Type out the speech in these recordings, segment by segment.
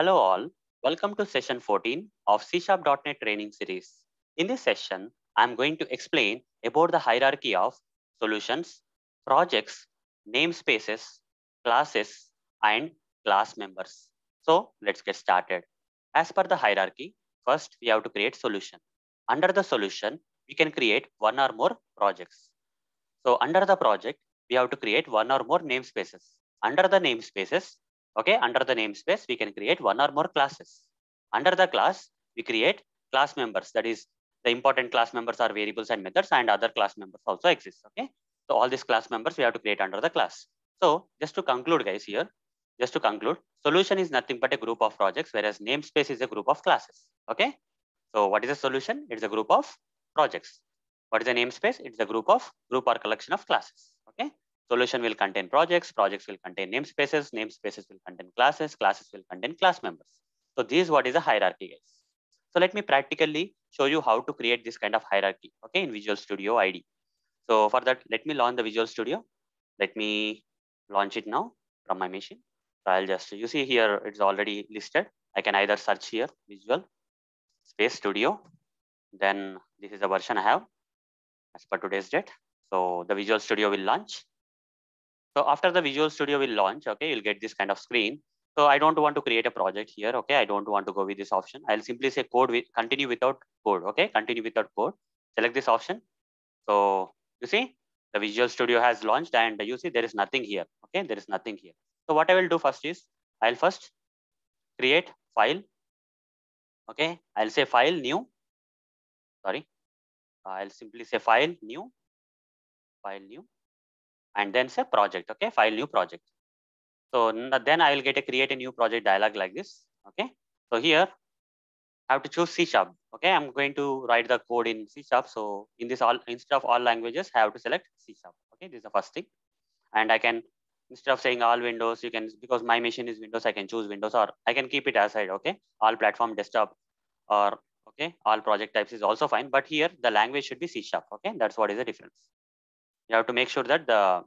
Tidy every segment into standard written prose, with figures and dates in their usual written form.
Hello all, welcome to session 14 of C#.NET training series. In this session, I'm going to explain about the hierarchy of solutions, projects, namespaces, classes, and class members. So let's get started. As per the hierarchy, first we have to create solution. Under the solution, we can create one or more projects. So under the project, we have to create one or more namespaces. Under the namespaces, under the namespace, we can create one or more classes. Under the class, we create class members. That is, the important class members are variables and methods, and other class members also exist. So all these class members we have to create under the class. So just to conclude, guys, here, solution is nothing but a group of projects, whereas namespace is a group of classes. So what is a solution? It's a group of projects. What is a namespace? It's a group or collection of classes. Solution will contain projects, projects will contain namespaces, namespaces will contain classes, classes will contain class members. So this is what is a hierarchy, guys. So let me practically show you how to create this kind of hierarchy, in Visual Studio IDE. So for that, let me launch the Visual Studio. Let me launch it now from my machine. So I'll just, you see here, it's already listed. I can either search here, Visual Space Studio. Then this is the version I have as per today's date. So the Visual Studio will launch. So after the Visual Studio will launch, you'll get this kind of screen. So I don't want to create a project here, I don't want to go with this option. I'll simply say code with, continue without code, continue without code. Select this option. So you see, the Visual Studio has launched and you see there is nothing here, there is nothing here. So what I will do first is, I'll first create file, I'll say file new, I'll simply say file new. And then say project, file new project. So then I will get a create a new project dialog like this, So here I have to choose C#, I'm going to write the code in C#. So in this all, instead of all languages, I have to select C#, This is the first thing. And I can, instead of saying all Windows, you can, because my machine is Windows, I can choose Windows or I can keep it aside, All platform desktop or, all project types is also fine. But here the language should be C#, That's what is the difference. You have to make sure that the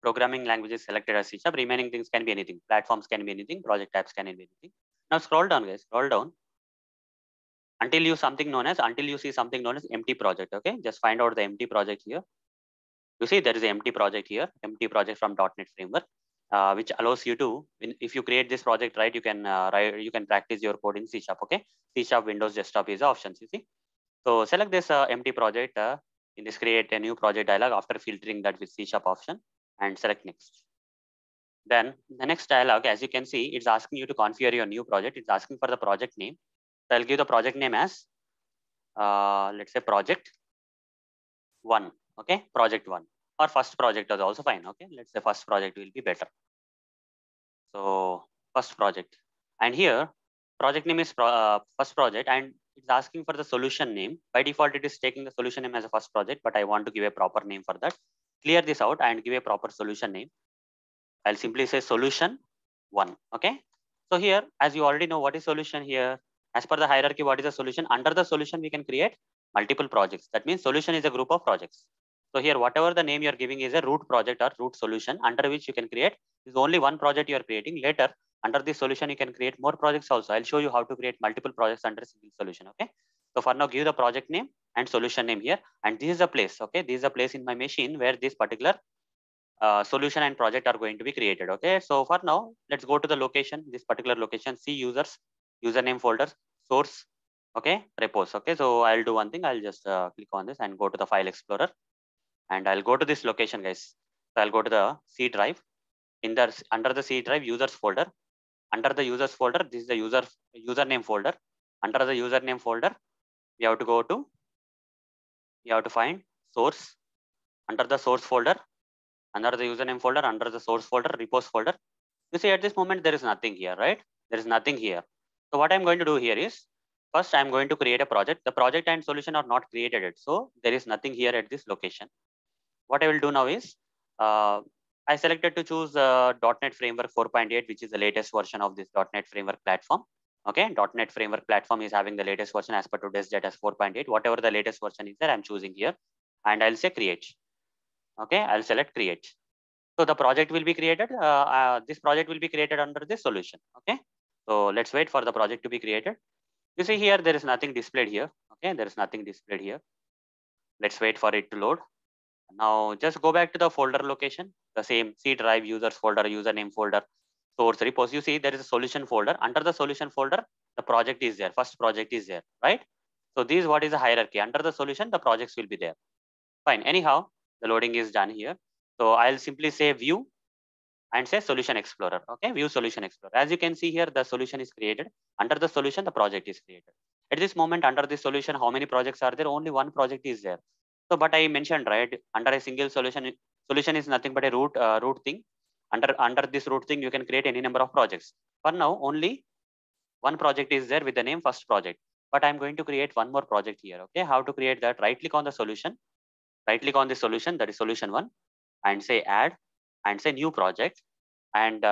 programming language is selected as C#. Remaining things can be anything. Platforms can be anything. Project types can be anything. Now scroll down, guys. Scroll down until you see something known as empty project. Just find out the empty project here. You see there is an empty project here. Empty project from .NET framework, which allows you to, if you create this project right, you can you can practice your code in C#. C# Windows Desktop is the options. You see. So select this empty project. In this create a new project dialog after filtering that with C# option and select next. Then the next dialog, as you can see, it's asking you to configure your new project. It's asking for the project name. So I'll give the project name as, let's say project 1, project 1 or first project is also fine. Let's say first project will be better. So first project, and here project name is first project, and it's asking for the solution name. By default, it is taking the solution name as a first project, but I want to give a proper name for that. Clear this out and give a proper solution name. I'll simply say solution 1. So here, as you already know, what is solution here? As per the hierarchy, what is a solution? Under the solution, we can create multiple projects. That means solution is a group of projects. So here, whatever the name you're giving is a root project or root solution under which you can create. There's only one project you're creating. Later, under this solution, you can create more projects also. I'll show you how to create multiple projects under a single solution, So for now, give the project name and solution name here. And this is a place, This is a place in my machine where this particular solution and project are going to be created, So for now, let's go to the location, this particular location, C users, username folders, source, repos, So I'll do one thing. I'll just click on this and go to the file explorer. And I'll go to this location, guys. So I'll go to the C drive. In the, under the C drive, users folder. Under the users folder, this is the username folder. Under the username folder, you have to go to, you have to find source. Under the source folder, under the username folder, under the source folder, repos folder. You see at this moment, there is nothing here, There is nothing here. So what I'm going to do here is, first I'm going to create a project. The project and solution are not created yet. So there is nothing here at this location. What I will do now is, I selected to choose .NET Framework 4.8, which is the latest version of this .NET Framework platform. .NET Framework platform is having the latest version as per today's date as 4.8. Whatever the latest version is there, I'm choosing here. And I'll say create. I'll select create. So the project will be created. This project will be created under this solution. So let's wait for the project to be created. You see here, there is nothing displayed here. Okay, there is nothing displayed here. Let's wait for it to load. Now just go back to the folder location, the same C drive, users folder, username folder, source repos. You see there is a solution folder. Under the solution folder, the project is there. First project is there, right? So this is what is the hierarchy. Under the solution, the projects will be there. Fine. Anyhow, the loading is done here. So I'll simply say view and say solution explorer. Okay, view solution explorer. As you can see here, the solution is created. Under the solution, the project is created. At this moment, under this solution, how many projects are there? Only one project is there. So, but I mentioned, right, under a single solution, solution is nothing but a root root thing. Under this root thing, you can create any number of projects. For now, only one project is there with the name first project. But I'm going to create one more project here. Okay, how to create that? Right click on the solution. Right click on the solution, that is solution one, and say add and say new project. And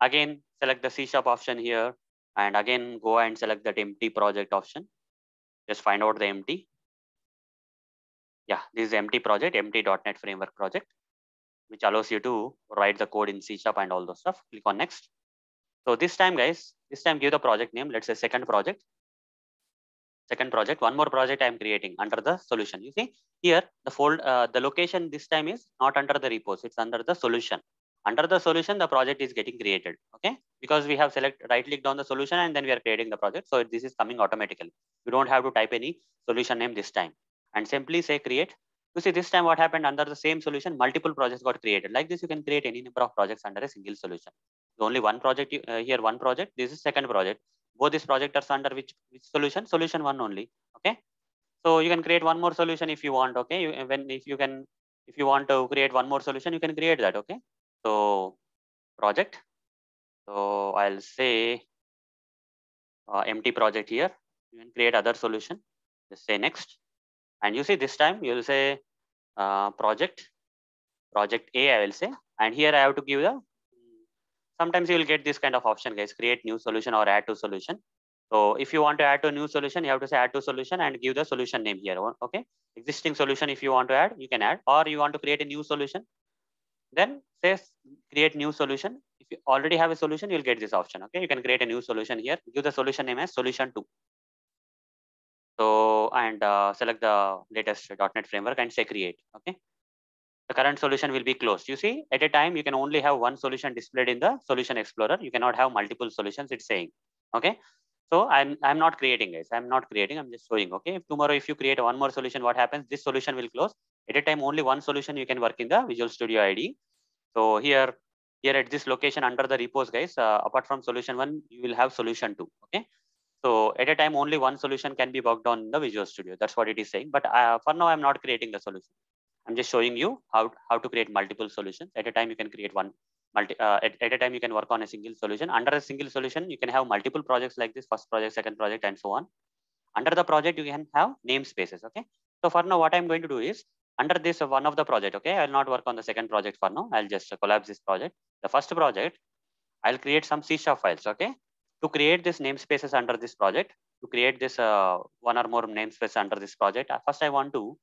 again, select the C# option here. And again, go and select that empty project option. Just find out the empty. Yeah, this is empty project, empty.NET framework project, which allows you to write the code in C# and all those stuff. Click on next. So this time, guys, this time give the project name. Let's say second project. Second project, one more project I'm creating under the solution. You see here, the fold, the location this time is not under the repos, it's under the solution. Under the solution, the project is getting created, okay? Because we have right-clicked on the solution and then we are creating the project. So this is coming automatically. You don't have to type any solution name this time. And simply say create. You see this time what happened, under the same solution, multiple projects got created. Like this, you can create any number of projects under a single solution. So only one project here, one project, this is second project. Both these projects are under which solution? Solution one only, okay? So you can create one more solution if you want, okay? If you want to create one more solution, you can create that, okay? So project, so I'll say empty project here. You can create other solution. Just say next. And you see this time you'll say project A, I will say. And here I have to give the, sometimes you will get this kind of option, guys, create new solution or add to solution. So if you want to add to new solution, you have to say add to solution and give the solution name here, okay? Existing solution, if you want to add, you can add, or you want to create a new solution. Then say create new solution. If you already have a solution, you'll get this option, okay? You can create a new solution here, give the solution name as solution 2. So, and select the latest .NET framework and say create, okay? The current solution will be closed. You see, at a time, you can only have one solution displayed in the solution explorer. You cannot have multiple solutions, it's saying, okay? So I'm not creating, guys. I'm not creating, I'm just showing, okay? If tomorrow, if you create one more solution, what happens? This solution will close. At a time, only one solution you can work in the Visual Studio IDE. So here at this location under the repos, guys, apart from solution one, you will have solution two, okay? So at a time, only one solution can be worked on in the Visual Studio. That's what it is saying. But for now, I'm not creating the solution. I'm just showing you how to create multiple solutions. At a time, you can create one. At a time, you can work on a single solution. Under a single solution, you can have multiple projects like this, first project, second project, and so on. Under the project, you can have namespaces, okay? So for now, what I'm going to do is, under this one of the project, okay? I'll not work on the second project for now. I'll just collapse this project. The first project, I'll create some C# files, okay? To create this namespaces under this project, to create this one or more namespace under this project, first I want to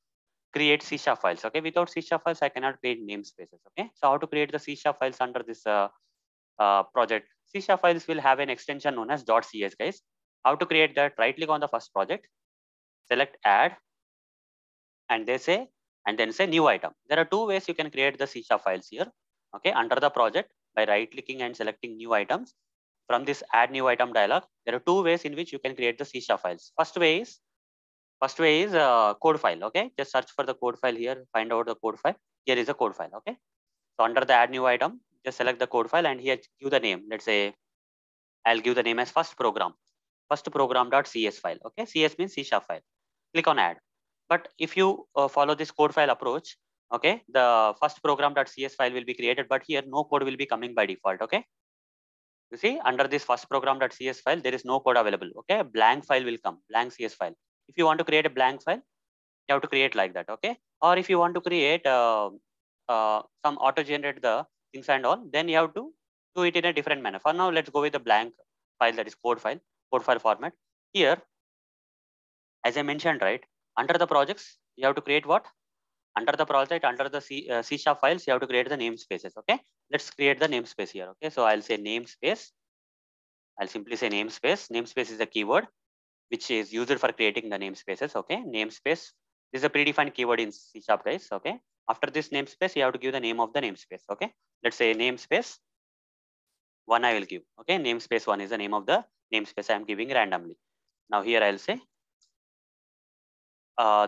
create C# files, okay? Without C# files, I cannot create namespaces, okay? So how to create the C# files under this project? C# files will have an extension known as .cs, guys. How to create that? Right click on the first project, select add, and then say new item. There are two ways you can create the C# files here, okay? Under the project, by right clicking and selecting new items. From this add new item dialog, there are two ways in which you can create the C# files. First way is code file, okay? Just search for the code file here, find out the code file. Here is a code file, okay? So under the add new item, just select the code file and here give the name. Let's say, I'll give the name as first program.cs file, okay? CS means C# file. Click on add. But if you follow this code file approach, okay, the first program.cs file will be created, but here no code will be coming by default, okay? You see, under this first program.cs file, there is no code available, okay? A blank file will come, blank CS file. If you want to create a blank file, you have to create like that, okay? Or if you want to create some auto-generate the things and all, then you have to do it in a different manner. For now, let's go with the blank file, that is code file format. Here, as I mentioned, right, under the projects, you have to create what? Under the project, under the C# files, you have to create the namespaces, okay? Let's create the namespace here, okay? So I'll say namespace I'll simply say namespace. Namespace is a keyword which is used for creating the namespaces. Okay, namespace. This is a predefined keyword in C#, guys. Okay. After this namespace, you have to give the name of the namespace. Okay. Let's say namespace 1 I will give. Okay. Namespace 1 is the name of the namespace I am giving randomly. Now here I'll say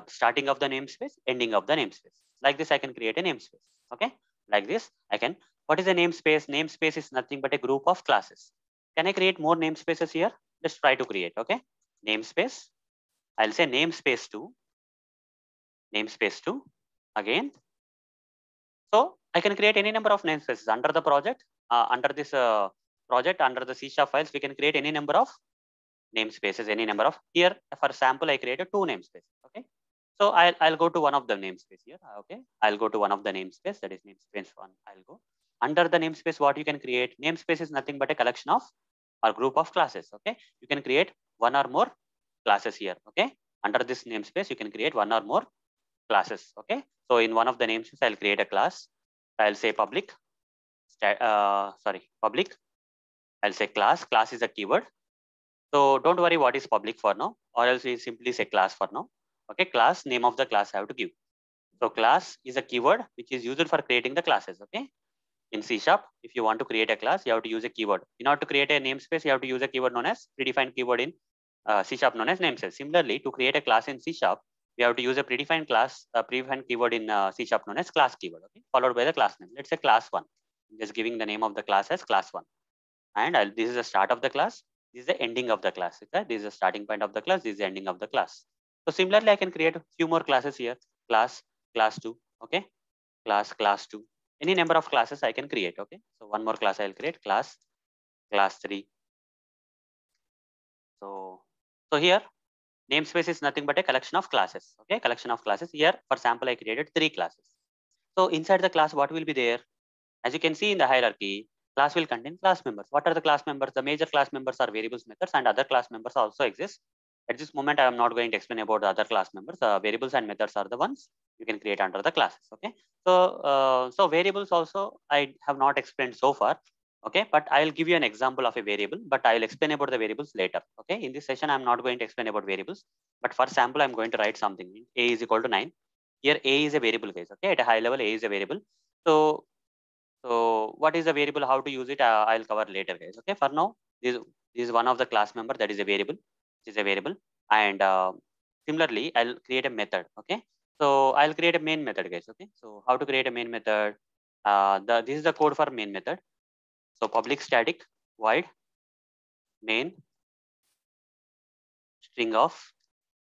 starting of the namespace, ending of the namespace. Like this, I can create a namespace. Okay. Like this, I can. What is a namespace? Namespace is nothing but a group of classes. Can I create more namespaces here? Let's try to create. Okay. Namespace. I'll say namespace 2. Namespace 2 again. So I can create any number of namespaces under the project. Under this project, under the C# files, we can create any number of namespaces, any number of. Here, for example, I created 2 namespaces. Okay. So I'll go to one of the namespace here. Okay. I'll go to one of the namespace, that is namespace 1. I'll go. Under the namespace, what you can create? Namespace is nothing but a collection of or group of classes. Okay. You can create one or more classes here. Okay. Under this namespace, you can create one or more classes. Okay. So in one of the namespace, I'll create a class. I'll say public. Public. I'll say class. Class is a keyword. So don't worry what is public for now, or else we simply say class for now. Okay, class, name of the class I have to give. So class is a keyword which is used for creating the classes. Okay. In C#, if you want to create a class, you have to use a keyword. In order to create a namespace, you have to use a keyword known as predefined keyword in C# known as namespace. Similarly, to create a class in C#, we have to use a predefined class, predefined keyword in C# known as class keyword. Okay, followed by the class name. Let's say class 1. I'm just giving the name of the class as class 1. And this is the start of the class. This is the ending of the class. Okay? This is the starting point of the class. This is the ending of the class. So similarly, I can create a few more classes here. Class, class 2. Okay. Class, class 2. Any number of classes I can create. Okay. So one more class I'll create. Class, class 3. So here, namespace is nothing but a collection of classes. Okay. Collection of classes. Here, for example, I created 3 classes. So inside the class, what will be there? As you can see in the hierarchy, class will contain class members. What are the class members? The major class members are variables, methods, and other class members also exist. At this moment, I am not going to explain about the other class members. Variables and methods are the ones you can create under the classes. Okay. So, variables also I have not explained so far. Okay. But I'll give you an example of a variable, but I'll explain about the variables later. Okay. In this session, I'm not going to explain about variables, but for example, I'm going to write something. A is equal to 9. Here, A is a variable, guys. Okay. At a high level, A is a variable. So what is the variable? How to use it? I'll cover later, guys. Okay. For now, this is one of the class member that is a variable. And similarly, I'll create a method. Okay. So I'll create a main method, guys. Okay. So how to create a main method? This is the code for main method. So public static void main string of.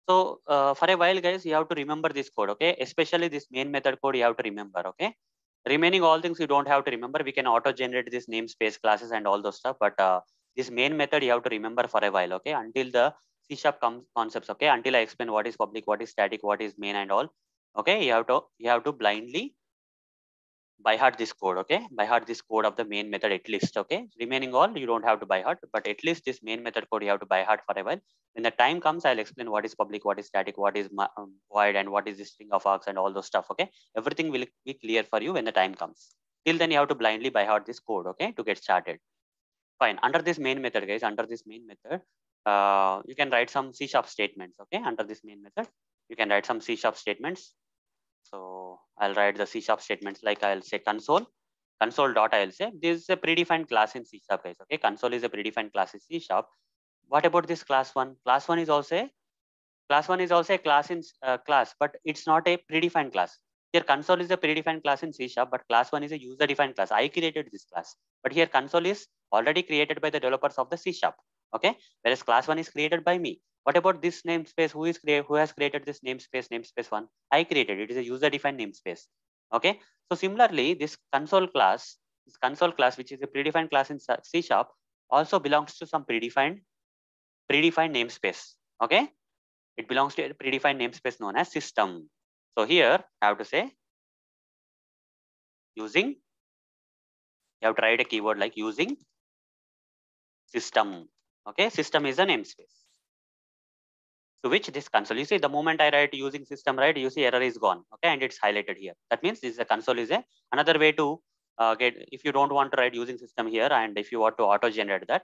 So for a while, guys, you have to remember this code. Okay. Especially this main method code, you have to remember. Okay. Remaining all things you don't have to remember. We can auto generate this namespace classes and all those stuff, but this main method you have to remember for a while. Okay, until the C# concepts. Okay, until I explain what is public, what is static, what is main, and all. Okay, you have to blindly by heart this code. Okay, by heart this code of the main method at least. Okay, remaining all you don't have to by heart, but at least this main method code you have to by heart for a while. When the time comes, I'll explain what is public, what is static, what is void, and what is this string of args and all those stuff. Okay, everything will be clear for you when the time comes. Till then, you have to blindly by heart this code. Okay, to get started. Fine. Under this main method, guys, under this main method, you can write some C# statements. Okay, under this main method, you can write some C# statements. So I'll write the C# statements like I'll say console, console dot I'll say this is a predefined class in C#, guys. Okay, console is a predefined class in C#. What about this class 1? Class 1 is also a, class in class, but it's not a predefined class. Here console is a predefined class in C#, but class 1 is a user defined class. I created this class, but here console is already created by the developers of the C#. Okay, whereas class 1 is created by me. What about this namespace? Who has created this namespace? Namespace 1. I created it. It is a user-defined namespace. Okay. So similarly, this console class, which is a predefined class in C#, also belongs to some predefined namespace. Okay. It belongs to a predefined namespace known as system. So here I have to say using. You have to write a keyword like using system. Okay. System is a namespace. To which this console, you see the moment I write using system, right, you see error is gone. Okay. And it's highlighted here. That means this is a console is a, another way to get, if you don't want to write using system here, and if you want to auto generate that,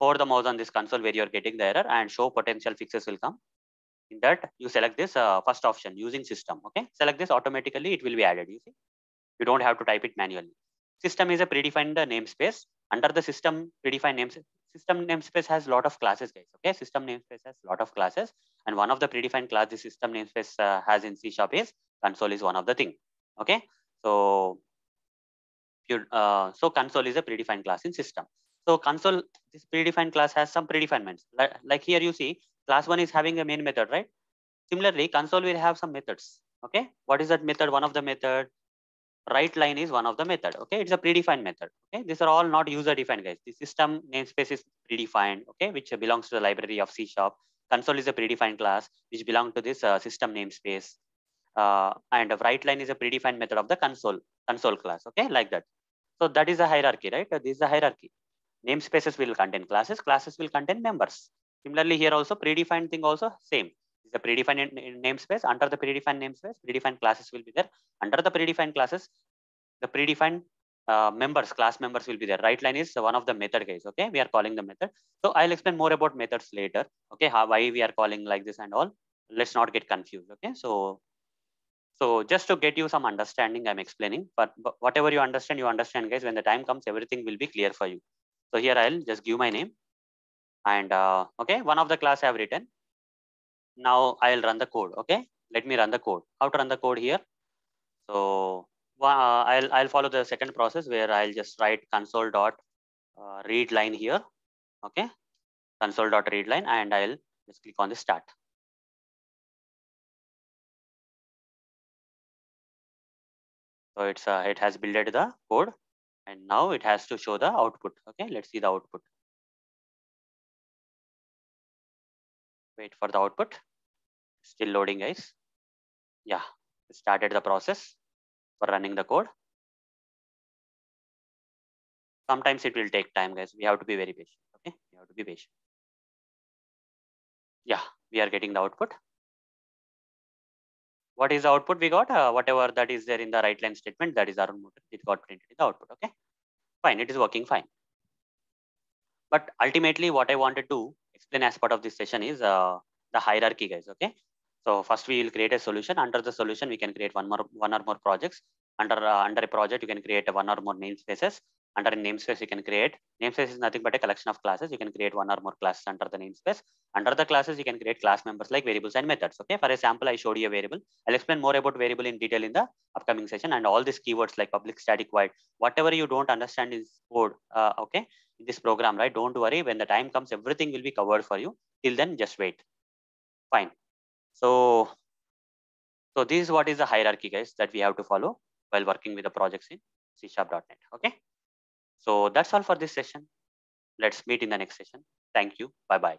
hover the mouse on this console where you're getting the error, and show potential fixes will come. In that, you select this first option, using system. Okay, select this, automatically it will be added. You see, you don't have to type it manually. System is a predefined namespace. Under the system predefined namespace, system namespace has a lot of classes, guys. Okay, system namespace has a lot of classes, and one of the predefined classes system namespace has in C# is console is one of the thing. Okay, so console is a predefined class in system. So console, this predefined class has some predefinements. Like here you see, class one is having a main method, right? Similarly, console will have some methods. Okay, what is that method? One of the method, right line is one of the method. Okay, it's a predefined method. Okay, these are all not user defined, guys. The system namespace is predefined. Okay, which belongs to the library of C#. Console is a predefined class which belongs to this system namespace. And right line is a predefined method of the console class. Okay, like that. So that is a hierarchy, right? This is a hierarchy. Namespaces will contain classes. Classes will contain members. Similarly, here also predefined thing also same. It's a predefined namespace. Under the predefined namespace, predefined classes will be there. Under the predefined classes, the predefined members, class members will be there. Right line is one of the method, guys. Okay, we are calling the method. So I'll explain more about methods later. Okay, how, why we are calling like this and all. Let's not get confused. Okay, so just to get you some understanding, I'm explaining. But whatever you understand, guys. When the time comes, everything will be clear for you. So here I'll just give my name, and okay, one of the class I have written. Now I'll run the code. Okay, let me run the code. How to run the code here? So I'll follow the second process where I'll just write console dot read line here. Okay, console dot read line, and I'll just click on the start. So it's it has builded the code, and now it has to show the output. Okay, let's see the output. Wait for the output. Still loading, guys. Yeah, it started the process for running the code. Sometimes it will take time, guys. We have to be very patient. Okay, you have to be patient. Yeah, we are getting the output. What is the output we got? Whatever that is there in the right line statement, that is our motor. It got printed in the output. Okay, fine. It is working fine. But ultimately, what I wanted to explain as part of this session is the hierarchy, guys. Okay, so first we will create a solution. Under the solution, we can create one or more projects. Under a project, you can create one or more namespaces. Under a namespace, you can create namespace is nothing but a collection of classes. You can create one or more classes under the namespace. Under the classes, you can create class members like variables and methods. Okay, for example, I showed you a variable. I'll explain more about variable in detail in the upcoming session, and all these keywords like public static void, whatever you don't understand is code. Okay, in this program, right? Don't worry. When the time comes, everything will be covered for you. Till then, just wait. Fine. So this is what is the hierarchy, guys, that we have to follow while working with the projects in C#.NET. Okay. So that's all for this session. Let's meet in the next session. Thank you. Bye-bye.